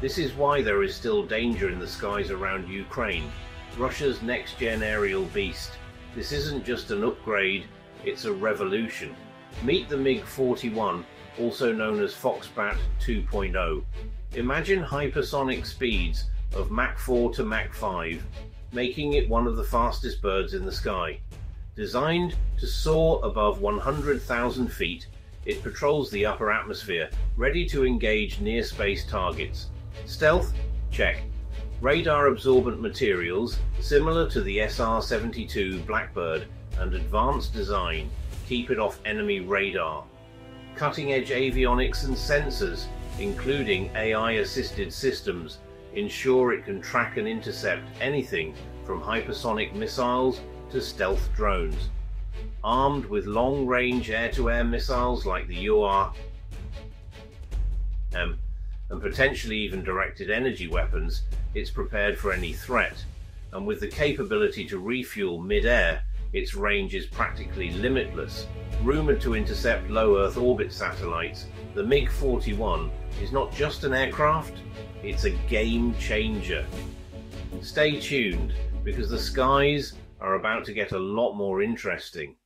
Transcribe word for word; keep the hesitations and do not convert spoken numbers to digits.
This is why there is still danger in the skies around Ukraine, Russia's next-gen aerial beast. This isn't just an upgrade, it's a revolution. Meet the MiG forty-one, also known as Foxbat two point oh. Imagine hypersonic speeds of Mach four to Mach five, making it one of the fastest birds in the sky. Designed to soar above one hundred thousand feet, it patrols the upper atmosphere, ready to engage near-space targets. Stealth? Check. Radar-absorbent materials, similar to the S R seventy-two Blackbird, and advanced design, keep it off enemy radar. Cutting-edge avionics and sensors, including A I-assisted systems, ensure it can track and intercept anything from hypersonic missiles to stealth drones. Armed with long-range air-to-air missiles like the U A R M um, and potentially even directed energy weapons, it's prepared for any threat, and with the capability to refuel mid-air, its range is practically limitless. Rumored to intercept low Earth orbit satellites, the MiG forty-one is not just an aircraft, it's a game-changer. Stay tuned, because the skies are about to get a lot more interesting.